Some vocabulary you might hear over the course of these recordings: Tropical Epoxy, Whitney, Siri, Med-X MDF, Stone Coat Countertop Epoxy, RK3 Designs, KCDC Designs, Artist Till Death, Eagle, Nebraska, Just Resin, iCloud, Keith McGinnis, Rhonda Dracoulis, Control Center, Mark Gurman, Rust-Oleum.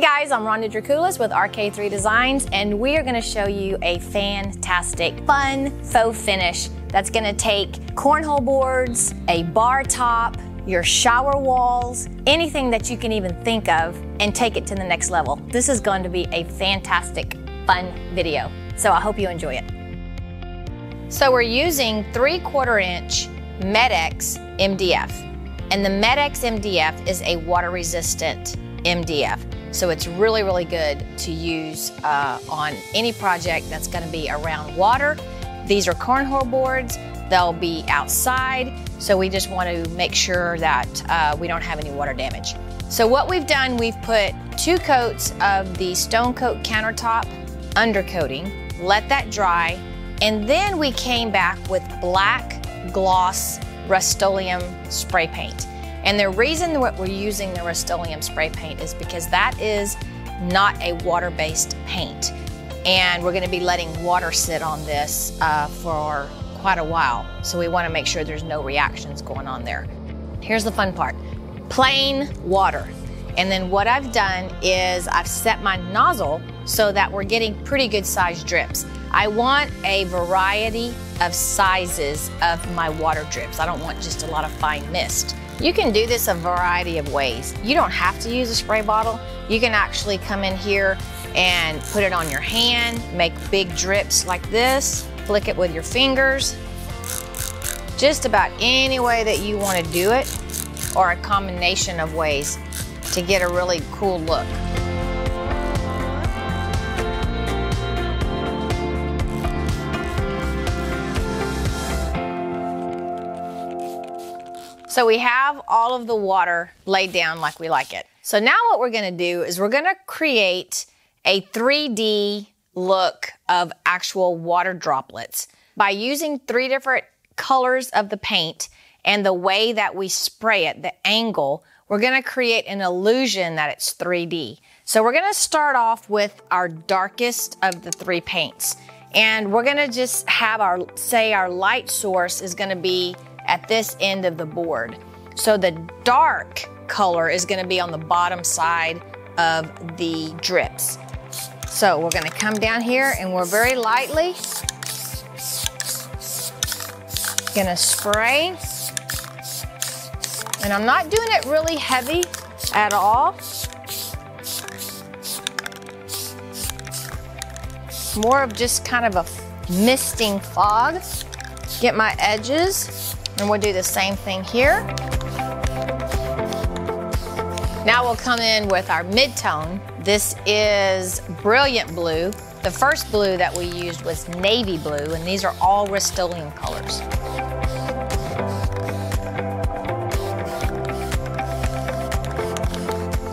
Hey guys, I'm Rhonda Dracoulis with RK3 Designs, and we are going to show you a fantastic, fun faux finish that's going to take cornhole boards, a bar top, your shower walls, anything that you can even think of, and take it to the next level. This is going to be a fantastic, fun video, so I hope you enjoy it. So we're using 3/4 inch Med-X MDF, and the Med-X MDF is a water-resistant MDF. So it's really, really good to use on any project that's going to be around water. These are cornhole boards. They'll be outside. So we just want to make sure that we don't have any water damage. So what we've done, we've put 2 coats of the Stone Coat Countertop undercoating, let that dry, and then we came back with black gloss Rust-Oleum spray paint. And the reason that we're using the Rust-Oleum spray paint is because that is not a water-based paint. And we're going to be letting water sit on this for quite a while. So we want to make sure there's no reactions going on there. Here's the fun part, plain water. And then what I've done is I've set my nozzle so that we're getting pretty good sized drips. I want a variety of sizes of my water drips. I don't want just a lot of fine mist. You can do this a variety of ways. You don't have to use a spray bottle. You can actually come in here and put it on your hand, make big drips like this, flick it with your fingers, just about any way that you want to do it, or a combination of ways to get a really cool look. So we have all of the water laid down like we like it. So now what we're gonna do is we're gonna create a 3D look of actual water droplets by using 3 different colors of the paint and the way that we spray it, the angle, we're gonna create an illusion that it's 3D. So we're gonna start off with our darkest of the 3 paints. And we're gonna just have our light source is gonna be at this end of the board. So the dark color is gonna be on the bottom side of the drips. So we're gonna come down here and we're very lightly gonna spray. And I'm not doing it really heavy at all. More of just kind of a misting fog. Get my edges. And we'll do the same thing here. Now we'll come in with our mid-tone. This is brilliant blue. The first blue that we used was navy blue, and these are all Rust-Oleum colors.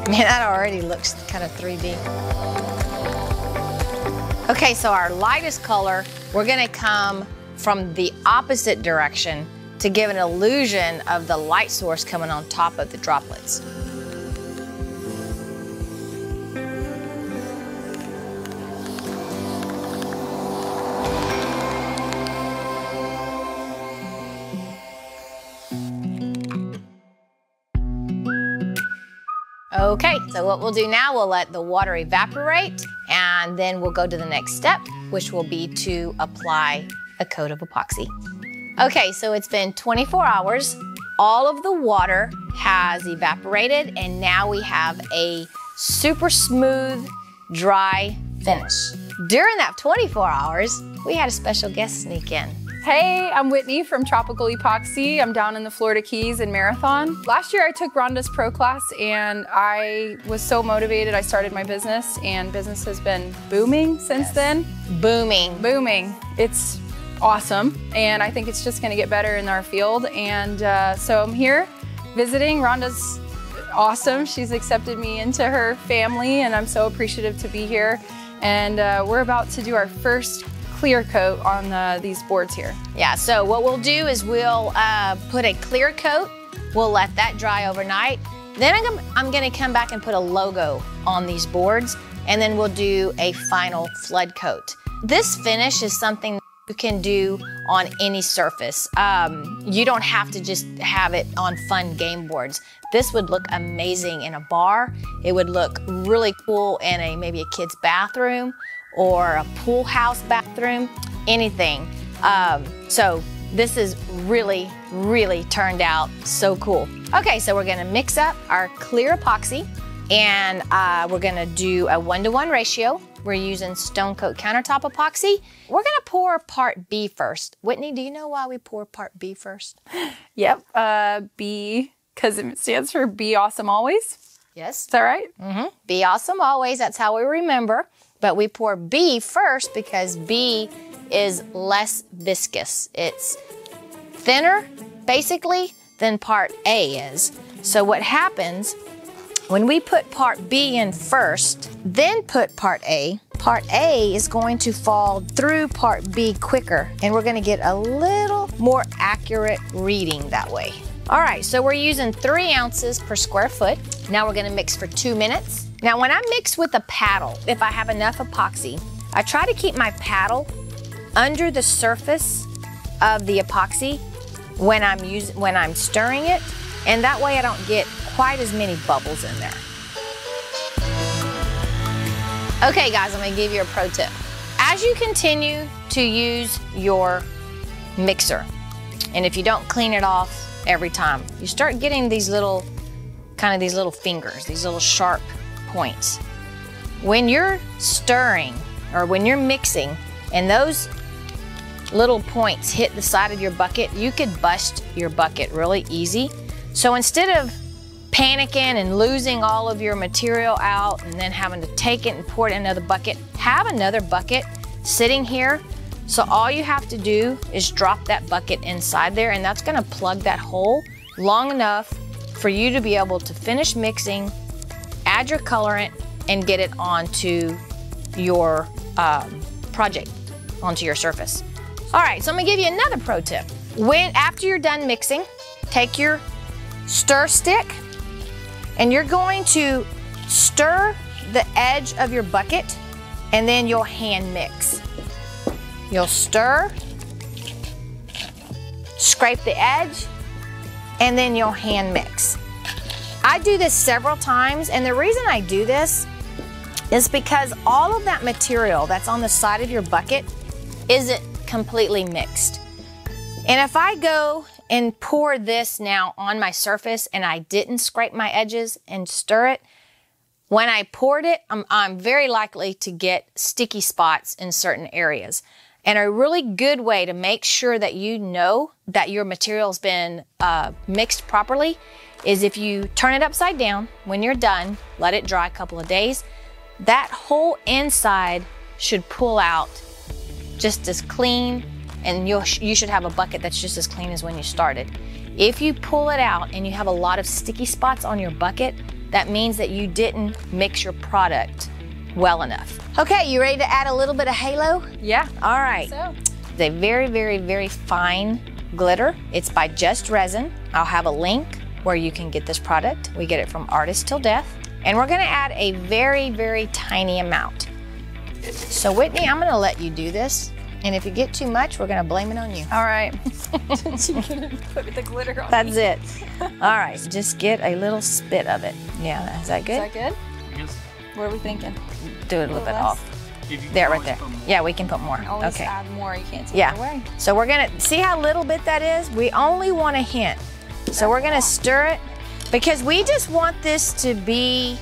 Man, that already looks kind of 3D. Okay, so our lightest color, we're gonna come from the opposite direction to give an illusion of the light source coming on top of the droplets. Okay, so what we'll do now, we'll let the water evaporate, and then we'll go to the next step, which will be to apply a coat of epoxy. Okay, so it's been 24 hours. All of the water has evaporated, and now we have a super smooth, dry finish. During that 24 hours, we had a special guest sneak in. Hey, I'm Whitney from Tropical Epoxy. I'm down in the Florida Keys in Marathon. Last year I took Rhonda's Pro Class and I was so motivated. I started my business, and business has been booming since then. Booming. Booming. It's awesome, and I think it's just going to get better in our field, and so I'm here visiting. Rhonda's awesome. She's accepted me into her family, and I'm so appreciative to be here, and we're about to do our first clear coat on these boards here. Yeah, so what we'll do is we'll put a clear coat, we'll let that dry overnight, then I'm going to come back and put a logo on these boards, and then we'll do a final flood coat. This finish is something You can do on any surface. You don't have to just have it on fun game boards. This would look amazing in a bar. It would look really cool in a maybe a kid's bathroom or a pool house bathroom, anything. So this is really, really turned out so cool. Okay, so we're gonna mix up our clear epoxy and we're gonna do a 1-to-1 ratio. We're using Stone Coat Countertop Epoxy. We're gonna pour part B first. Whitney, do you know why we pour part B first? Yep, B, because it stands for Be Awesome Always. Yes. Is that right? Mm-hmm. Be Awesome Always, that's how we remember. But we pour B first because B is less viscous. It's thinner, basically, than part A is. So what happens when we put part B in first, then put part A is going to fall through part B quicker, and we're gonna get a little more accurate reading that way. All right, so we're using 3 ounces per square foot. Now we're gonna mix for 2 minutes. Now when I mix with a paddle, if I have enough epoxy, I try to keep my paddle under the surface of the epoxy when I'm stirring it, and that way I don't get quite as many bubbles in there. Okay guys, I'm gonna give you a pro tip. As you continue to use your mixer, and if you don't clean it off every time, you start getting these little, kind of these little fingers, these little sharp points. When you're stirring, or when you're mixing, and those little points hit the side of your bucket, you could bust your bucket really easy. So instead of panicking and losing all of your material out and then having to take it and pour it in another bucket, have another bucket sitting here. So all you have to do is drop that bucket inside there, and that's gonna plug that hole long enough for you to be able to finish mixing, add your colorant, and get it onto your project, onto your surface. All right, so I'm gonna give you another pro tip. After you're done mixing, take your stir stick, and you're going to stir the edge of your bucket, and then you'll hand mix. You'll stir, scrape the edge, and then you'll hand mix. I do this several times, and the reason I do this is because all of that material that's on the side of your bucket isn't completely mixed. And if I go and pour this now on my surface and I didn't scrape my edges and stir it, when I poured it, I'm very likely to get sticky spots in certain areas. And a really good way to make sure that you know that your material's been mixed properly is if you turn it upside down when you're done, let it dry a couple of days, that whole inside should pull out just as clean, and you should have a bucket that's just as clean as when you started. If you pull it out and you have a lot of sticky spots on your bucket, that means that you didn't mix your product well enough. Okay, you ready to add a little bit of halo? Yeah. All right. So. It's a very, very, very fine glitter. It's by Just Resin. I'll have a link where you can get this product. We get it from Artist Till Death. And we're gonna add a very, very tiny amount. So Whitney, I'm gonna let you do this. And if you get too much, we're gonna blame it on you. All right. You're gonna put the glitter on. That's it. All right, just get a little spit of it. Yeah, is that good? Is that good? Yes. What are we thinking? Do it a little bit off. There, right there. Yeah, we can put more. Always add more, you can't take it away. So we're gonna, see how little bit that is? We only want a hint. So we're gonna stir it because we just want this to be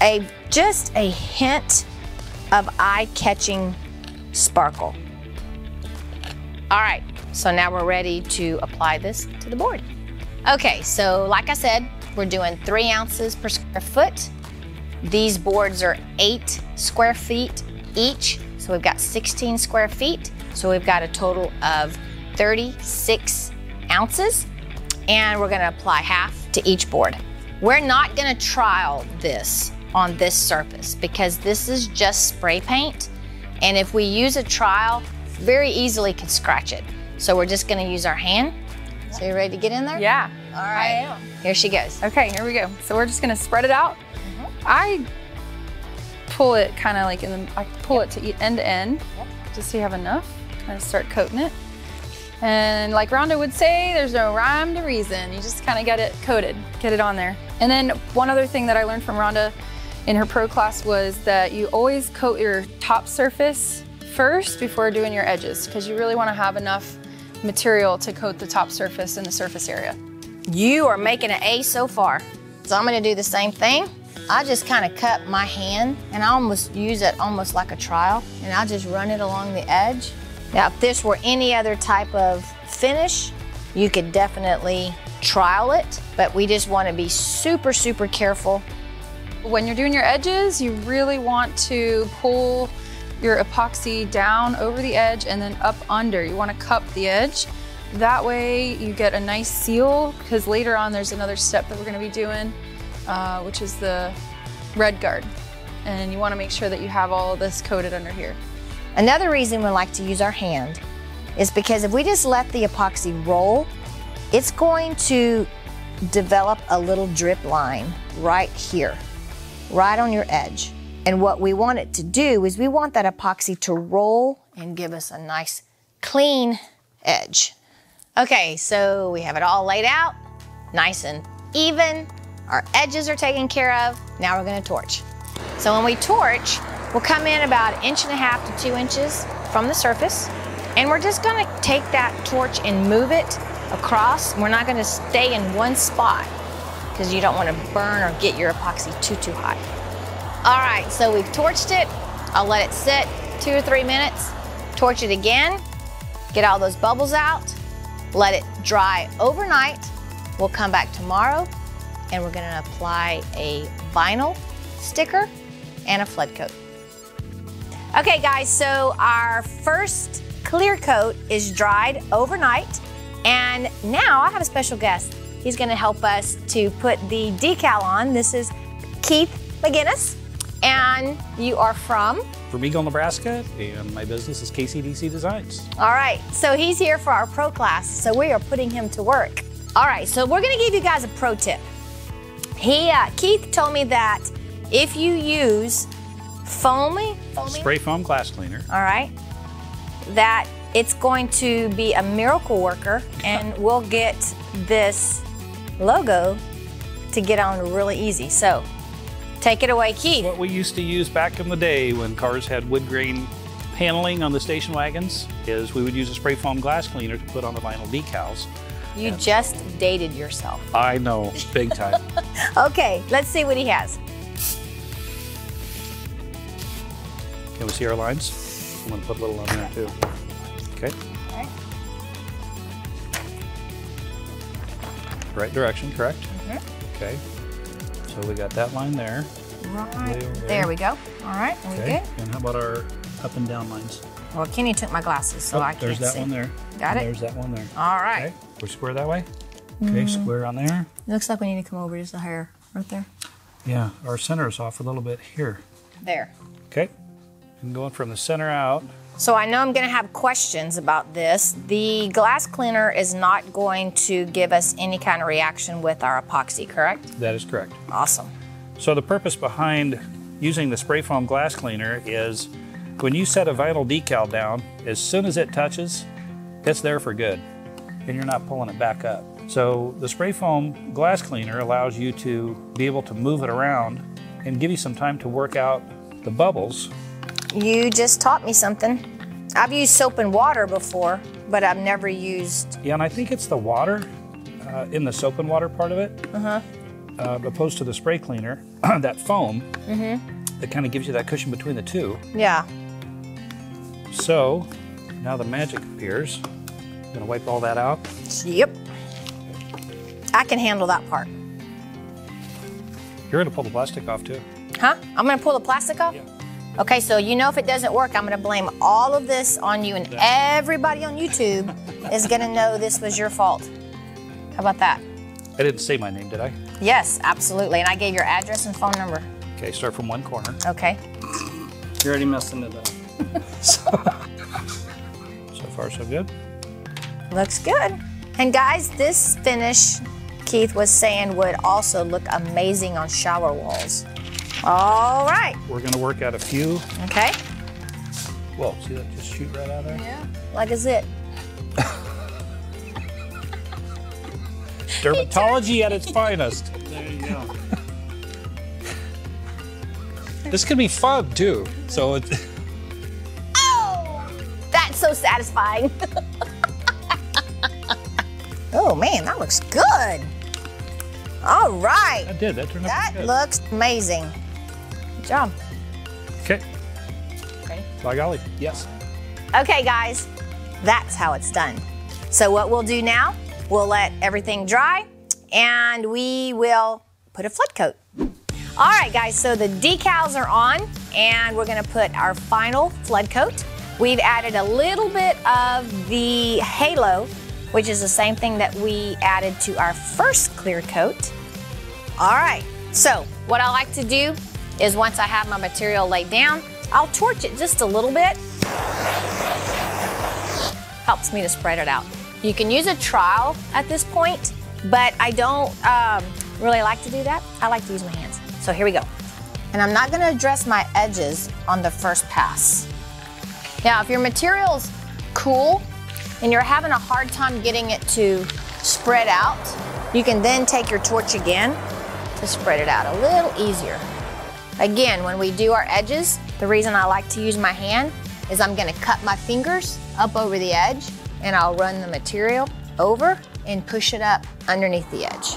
a just a hint of eye-catching sparkle. All right, so now we're ready to apply this to the board. Okay, so like I said, we're doing 3 ounces per square foot. These boards are 8 square feet each, so we've got 16 square feet. So we've got a total of 36 ounces, and we're gonna apply half to each board. We're not gonna trial this on this surface because this is just spray paint, and if we use a trial, very easily could scratch it. So we're just gonna use our hand. So you ready to get in there? Yeah. All right. I am. Here she goes. Okay, here we go. So we're just gonna spread it out. Mm-hmm. I pull it kind of like in the, I pull it to end to end, just so you have enough. and start coating it. And like Rhonda would say, there's no rhyme to reason. You just kind of get it coated, get it on there. And then one other thing that I learned from Rhonda in her pro class was that you always coat your top surface first before doing your edges, because you really want to have enough material to coat the top surface and the surface area. You are making an A so far. So I'm going to do the same thing. I just kind of cut my hand and I almost use it almost like a trowel, and I just run it along the edge. Now, if this were any other type of finish, you could definitely trowel it, but we just want to be super, super careful. When you're doing your edges, you really want to pull your epoxy down over the edge and then up under. You want to cup the edge. That way you get a nice seal, because later on there's another step that we're going to be doing, which is the red guard. And you want to make sure that you have all of this coated under here. Another reason we like to use our hand is because if we just let the epoxy roll, it's going to develop a little drip line right here, right on your edge. And what we want it to do is we want that epoxy to roll and give us a nice clean edge. Okay, so we have it all laid out, nice and even. Our edges are taken care of. Now we're gonna torch. So when we torch, we'll come in about 1.5 to 2 inches from the surface, and we're just gonna take that torch and move it across. We're not gonna stay in one spot, because you don't wanna burn or get your epoxy too hot. All right, so we've torched it. I'll let it sit 2 or 3 minutes, torch it again, get all those bubbles out, let it dry overnight. We'll come back tomorrow and we're gonna apply a vinyl sticker and a flood coat. Okay guys, so our first clear coat is dried overnight, and now I have a special guest. He's gonna help us to put the decal on. This is Keith McGinnis. And you are from? From Eagle, Nebraska, and my business is KCDC Designs. All right, so he's here for our pro class, so we are putting him to work. All right, so we're gonna give you guys a pro tip. Keith told me that if you use spray foam glass cleaner, all right, that it's going to be a miracle worker, and we'll get this logo to get on really easy. So, take it away, Keith. What we used to use back in the day when cars had wood grain paneling on the station wagons is we would use a spray foam glass cleaner to put on the vinyl decals. You just dated yourself. I know, big time. Okay, let's see what he has. Can we see our lines? I'm gonna put a little on there too. Okay. All right. Right direction, correct? Mm-hmm. Okay. So we got that line there. Right. There we go. All right. Okay. And how about our up and down lines? Well, Kenny took my glasses, so I can't see. There's that one there. Got it? There's that one there. All right. Okay. We're square that way? Okay, square on there. It looks like we need to come over just a hair right there. Yeah, our center is off a little bit here. There. Okay. And going from the center out. So I know I'm going to have questions about this. The glass cleaner is not going to give us any kind of reaction with our epoxy, correct? That is correct. Awesome. So the purpose behind using the spray foam glass cleaner is when you set a vinyl decal down, as soon as it touches, it's there for good, and you're not pulling it back up. So the spray foam glass cleaner allows you to be able to move it around and give you some time to work out the bubbles. You just taught me something. I've used soap and water before, but I've never used... Yeah, and I think it's the water in the soap and water part of it, opposed to the spray cleaner, that foam, that kind of gives you that cushion between the two. Yeah. So, now the magic appears. I'm going to wipe all that out. Yep. I can handle that part. You're going to pull the plastic off, too. Huh? I'm going to pull the plastic off? Yeah. Okay, so you know if it doesn't work, I'm gonna blame all of this on you, and everybody on YouTube is gonna know this was your fault. How about that? I didn't say my name, did I? Yes, absolutely, and I gave your address and phone number. Okay, start from one corner. Okay. You're already messing it up. So far, so good. Looks good. And guys, this finish, Keith was saying, would also look amazing on shower walls. All right. We're going to work out a few. Okay. Whoa, see that just shoot right out of there? Yeah. like a zit. Dermatology at its finest. There you go. This can be fun too. So it's. Oh, that's so satisfying. Oh man, that looks good. All right. I did. That turned out good. That looks amazing. Good job. Okay. Ready? By golly, yes. Okay, guys, that's how it's done. So what we'll do now, we'll let everything dry and we will put a flood coat. All right, guys, so the decals are on and we're gonna put our final flood coat. We've added a little bit of the halo, which is the same thing that we added to our first clear coat. All right, so what I like to do is once I have my material laid down, I'll torch it just a little bit. Helps me to spread it out. You can use a trowel at this point, but I don't really like to do that. I like to use my hands. So here we go. And I'm not gonna address my edges on the first pass. Now, if your material's cool, and you're having a hard time getting it to spread out, you can then take your torch again to spread it out a little easier. Again, when we do our edges, the reason I like to use my hand is I'm gonna cut my fingers up over the edge and I'll run the material over and push it up underneath the edge.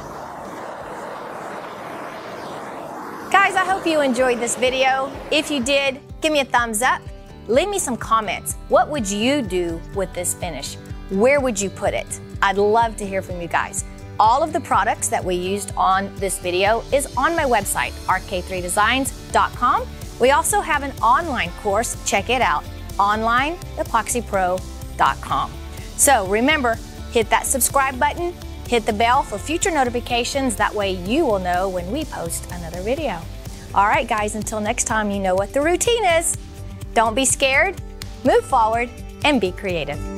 Guys, I hope you enjoyed this video. If you did, give me a thumbs up. Leave me some comments. What would you do with this finish? Where would you put it? I'd love to hear from you guys. All of the products that we used on this video is on my website, rk3designs.com. We also have an online course, check it out, onlineepoxypro.com. So remember, hit that subscribe button, hit the bell for future notifications, that way you will know when we post another video. All right guys, until next time, you know what the routine is. Don't be scared, move forward, and be creative.